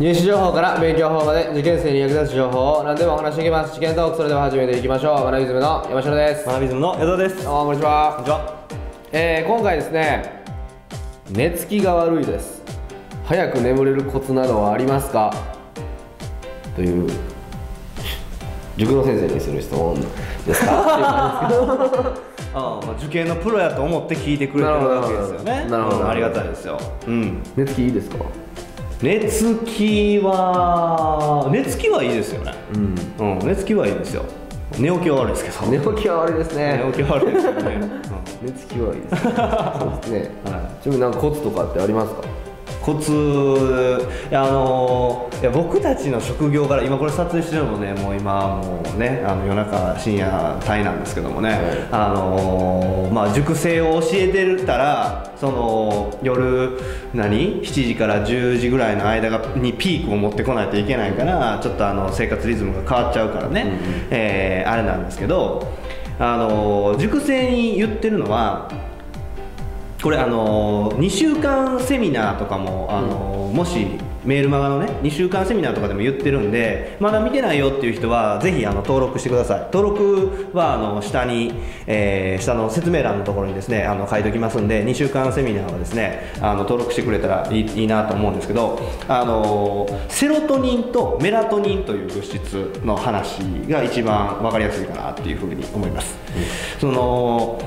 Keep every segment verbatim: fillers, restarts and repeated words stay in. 入試情報から勉強法まで受験生に役立つ情報を何でもお話していきます。受験トーク、それでは始めていきましょう。マナビズムの山城です。マナビズムの矢田です。どうもこんにちは。こんにちは。えー、今回ですね、寝つきが悪いです。早く眠れるコツなどはありますかという塾の先生にする質問ですかっていうんですけどああ、受験のプロやと思って聞いてくれてるわけですよね。なるほど、ありがたいですよ。うん、寝つきいいですか？寝つきは寝つきはいいですよね。うん、うん、寝つきはいいですよ。寝起きは悪いですけど。寝起きは悪いですね。寝起きは悪いですよね。うん、寝つきはいいですね。そうですね。はい。ちなみになんかコツとかってありますか？コツ、いや、あのー、いや僕たちの職業から今これ撮影してるのもね、もう今もうね、あの夜中深夜帯なんですけどもね、あのー、まあ塾生を教えてるたら、その夜何しちじからじゅうじぐらいの間がにピークを持ってこないといけないから、ちょっとあの生活リズムが変わっちゃうからね、うんうん、えー、あれなんですけど、あのー、塾生に言ってるのは、これあのにしゅうかんセミナーとかもあの、うん、もしメールマガのねにしゅうかんセミナーとかでも言ってるんで、まだ見てないよっていう人はぜひあの登録してください。登録はあの下に、えー、下の説明欄のところにですね、あの書いておきますんで、にしゅうかんセミナーはですね、あの登録してくれたらい い, いいなと思うんですけど、あのセロトニンとメラトニンという物質の話が一番分かりやすいかなっていうふうに思います、うん、その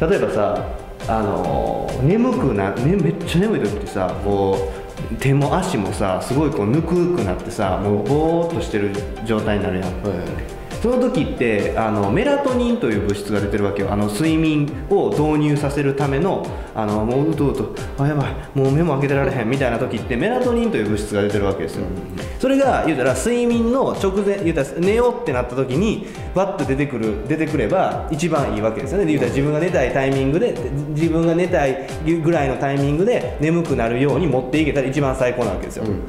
例えばさ、あのー、眠くな、ね、めっちゃ眠い時ってさ、こう手も足もさすごいこうぬくくなってさ、もうボーっとしてる状態になるやん、はい、その時ってあのメラトニンという物質が出てるわけよ。あの睡眠を導入させるための、あのもううとうとあやばいもう目も開けてられへんみたいな時ってメラトニンという物質が出てるわけですよ、うん、それが言うたら睡眠の直前、言うたら寝ようってなった時にわっと出てくる出てくれば一番いいわけですよね。言うたら自分が寝たいタイミングで、自分が寝たいぐらいのタイミングで眠くなるように持っていけたら一番最高なわけですよ、うん、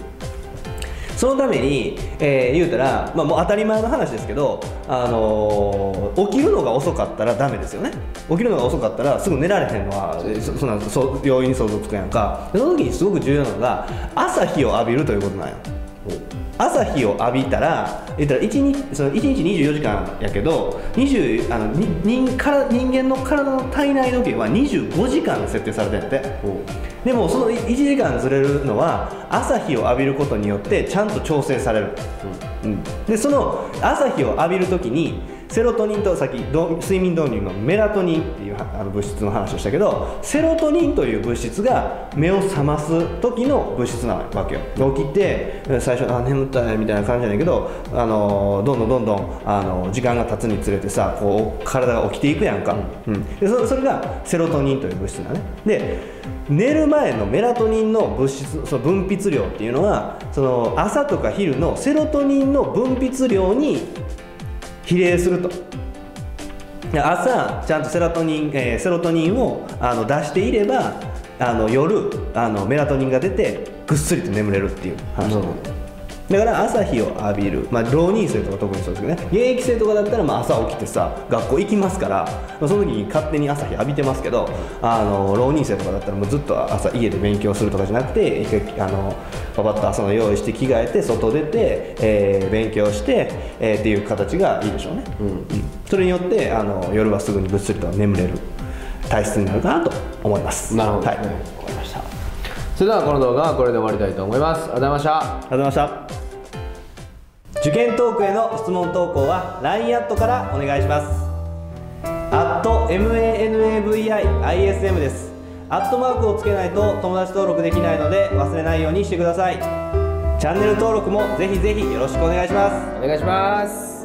そのために、えー、言うたら、まあ、もう当たり前の話ですけど、あのー、起きるのが遅かったらダメですよね。起きるのが遅かったらすぐ寝られへんのは、えー、そ、そんなそ容易に想像つくやんか。その時にすごく重要なのが朝日を浴びるということなんよ。朝日を浴びたら、言ったら いち, そのいちにちにじゅうよじかんやけど、にじゅうあのにから人間の体の体内時計はにじゅうごじかん設定されてるって。でもそのいちじかんずれるのは朝日を浴びることによってちゃんと調整される、うんうん、でその朝日を浴びるときにセロトニンと、さっき睡眠導入のメラトニンっていうあの物質の話をしたけど、セロトニンという物質が目を覚ます時の物質なわけよ。起きて最初あ眠ったねみたいな感じじゃないけど、あのどんどんどんどんあの時間が経つにつれてさ、こう体が起きていくやんか、うんうん、で そ, それがセロトニンという物質だね。で寝る前のメラトニンの物質、その分泌量っていうのは、その朝とか昼のセロトニンの分泌量に比例すると。朝ちゃんとセロトニン、えー、セロトニンをあの出していれば、あの夜あのメラトニンが出てぐっすりと眠れるっていう話、うん、だから朝日を浴びる、まあ、浪人生とか特にそうですけどね、現役生とかだったらまあ朝起きてさ学校行きますから、その時に勝手に朝日浴びてますけど、あの浪人生とかだったらもうずっと朝家で勉強するとかじゃなくて、あのパパッと朝の用意して着替えて外出て、えー、勉強して、えー、っていう形がいいでしょうね、うんうん、それによってあの夜はすぐにぐっすりと眠れる体質になるかなと思います。なるほど、はい、分かりました。それではこの動画はこれで終わりたいと思います。ありがとうございました。ありがとうございました。受験トークへの質問投稿は ライン アットからお願いします。アット エム エー エヌ エー ブイ アイ アイ エス エム です。アットマークをつけないと友達登録できないので忘れないようにしてください。チャンネル登録もぜひぜひよろしくお願いします。お願いします。